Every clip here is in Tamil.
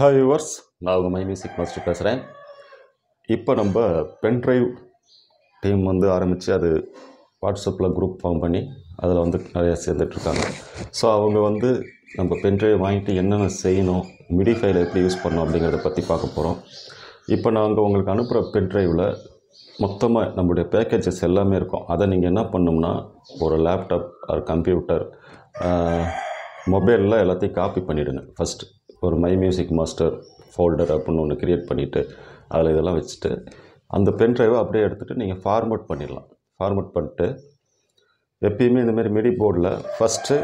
Hi viewers, நான் உங்கள் மை மியூசிக் மாஸ்டர் பேசுகிறேன். இப்போ நம்ம பென்ட்ரைவ் டீம் வந்து ஆரம்பித்து அது வாட்ஸ்அப்பில் குரூப் ஃபார்ம் பண்ணி அதில் வந்து நிறையா சேர்ந்துட்டுருக்காங்க. ஸோ அவங்க வந்து நம்ம பென்ட்ரைவ் வாங்கிட்டு என்னென்ன செய்யணும், மிடி ஃபைலை எப்படி யூஸ் பண்ணணும் அப்படிங்கிறத பற்றி பார்க்க போகிறோம். இப்போ நாங்கள் உங்களுக்கு அனுப்புகிற பென்ட்ரைவில் மொத்தமாக நம்மளுடைய பேக்கேஜஸ் எல்லாமே இருக்கும். அதை நீங்கள் என்ன பண்ணணும்னா, ஒரு லேப்டாப் ஒரு கம்ப்யூட்டர் மொபைலில் எல்லாத்தையும் காப்பி பண்ணிவிடுங்க. ஃபஸ்ட்டு ஒரு மை மியூசிக் மாஸ்டர் ஃபோல்டர் அப்படின்னு ஒன்று க்ரியேட் பண்ணிவிட்டு அதில் இதெல்லாம் வச்சுட்டு அந்த பென் ட்ரைவை அப்படியே எடுத்துகிட்டு நீங்கள் ஃபார்மேட் பண்ணிடலாம். ஃபார்மேட் பண்ணிட்டு எப்பயுமே இந்தமாரி மிடி போர்டில் ஃபஸ்ட்டு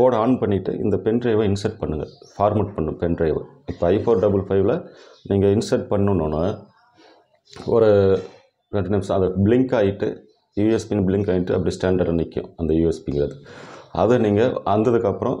போர்டை ஆன் பண்ணிவிட்டு இந்த பென் ட்ரைவை இன்சர்ட் பண்ணுங்கள், ஃபார்மேட் பண்ணும் பென் ட்ரைவை. இப்போ i455 நீங்கள் இன்சர்ட் பண்ணணுன்னா ஒரு 2 நிமிஷம் அதை பிளிங்க் ஆகிட்டு யூஎஸ்பின்னு பிளிங்க் ஆகிட்டு அப்படி ஸ்டாண்டர்டாக நிற்கும் அந்த யூஎஸ்பிங்கிறது. அதை நீங்கள் அந்ததுக்கப்புறம்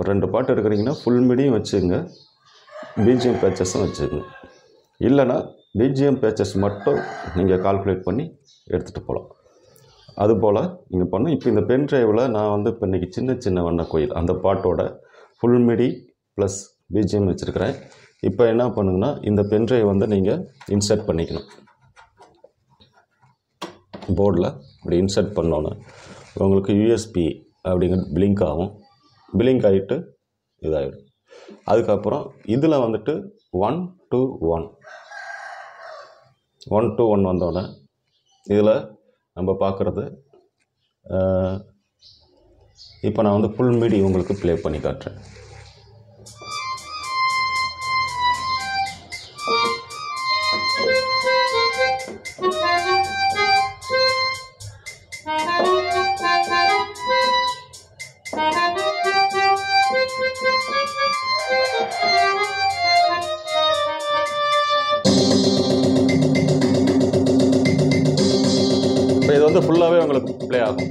ஒரு 2 பாட்டு எடுக்கிறீங்கன்னா ஃபுல் மிடியும் வச்சுங்க, பிஜிஎம் பேச்சஸும் வச்சுங்க. இல்லைனா பிஜிஎம் பேச்சஸ் மட்டும் நீங்கள் கால்குலேட் பண்ணி எடுத்துகிட்டு போகலாம். அதுபோல் நீங்கள் பண்ணோம். இப்போ இந்த பென் ட்ரைவில் நான் வந்து இப்போ இன்றைக்கி சின்ன சின்ன வண்ண கோயில் அந்த பாட்டோட ஃபுல் மிடி ப்ளஸ் பிஜிஎம் வச்சுருக்கிறேன். இப்போ என்ன பண்ணுங்கன்னா, இந்த பென் ட்ரைவ் வந்து நீங்கள் இன்சர்ட் பண்ணிக்கணும் போர்டில். இப்படி இன்சர்ட் பண்ணோன்னு உங்களுக்கு யூஎஸ்பி அப்படிங்கிறது பிளிங்க் ஆகும். பிளிங்க் ஆகிட்டு இதாகிடும். அதுக்கப்புறம் இதில் வந்துட்டு 1 to 1 வந்தோடனே இதில் நம்ம பார்க்குறது. இப்போ நான் வந்து ஃபுல் மீடி உங்களுக்கு ப்ளே பண்ணி காட்டுறேன். இப்போ இது வந்து ஃபுல்லாகவே உங்களுக்கு ப்ளே ஆகும்.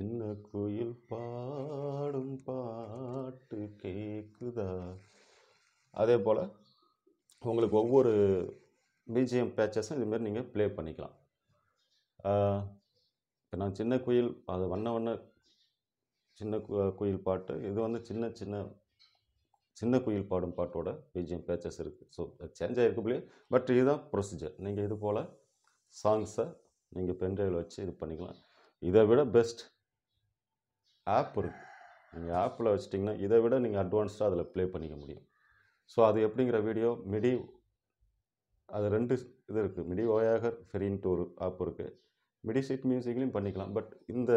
சின்ன கோயில் பாடும் பாட்டு கேட்குதா? அதே போல் உங்களுக்கு ஒவ்வொரு பிஜிஎம் பேச்சஸும் இதுமாரி நீங்கள் ப்ளே பண்ணிக்கலாம். இப்போ நான் சின்ன கோயில், அது வண்ண சின்ன கோயில் பாட்டு, இது வந்து சின்ன கோயில் பாடும் பாட்டோட பிஜிஎம் பேச்சஸ் இருக்குது. ஸோ சேஞ்ச் ஆகிருக்குள்ளே, பட் இதுதான் ப்ரொசீஜர். நீங்கள் இது போல் சாங்ஸை நீங்கள் பென்ட்ரைவில் வச்சு இது பண்ணிக்கலாம். இதை விட பெஸ்ட் ஆப் இருக்குது. நீங்கள் ஆப்பில் வச்சிட்டிங்கன்னா இதை விட நீங்கள் அட்வான்ஸ்டாக அதில் ப்ளே பண்ணிக்க முடியும். ஸோ அது எப்படிங்கிற வீடியோ மிடி, அது 2 இது இருக்குது. மிடி ஓயாகர் ஃபெரின்ட்டு ஒரு ஆப் இருக்குது, மிடி சீட் மியூசிக்லையும் பண்ணிக்கலாம். பட் இந்த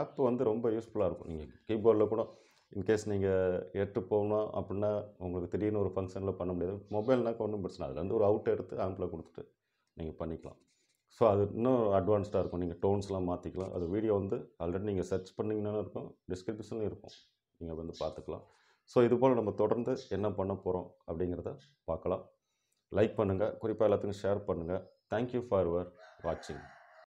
ஆப் வந்து ரொம்ப யூஸ்ஃபுல்லாக இருக்கும். நீங்கள் கீபோர்டில் கூட இன்கேஸ் நீங்கள் எட்டு போகணும் அப்படின்னா உங்களுக்கு திடீர்னு ஒரு ஃபங்க்ஷனில் பண்ண முடியாது. மொபைல்னாக்க ஒன்றும் பிரச்சனை, அதில் வந்து ஒரு அவுட் எடுத்து ஆம்பில் கொடுத்துட்டு நீங்கள் பண்ணிக்கலாம். ஸோ அது இன்னும் அட்வான்ஸ்டாக இருக்கும். நீங்கள் டோன்ஸ்லாம் மாற்றிக்கலாம். அது வீடியோ வந்து ஆல்ரெடி நீங்கள் சர்ச் பண்ணிங்கனாலும் இருக்கும், டிஸ்கிரிப்ஷன்லையும் இருக்கும், நீங்கள் வந்து பார்த்துக்கலாம். ஸோ இதுபோல் நம்ம தொடர்ந்து என்ன பண்ண போகிறோம் அப்படிங்கிறத பார்க்கலாம். லைக் பண்ணுங்கள், குறிப்பாக எல்லாத்துக்கும் ஷேர் பண்ணுங்கள். தேங்க்யூ ஃபார் யுவர் வாட்சிங்.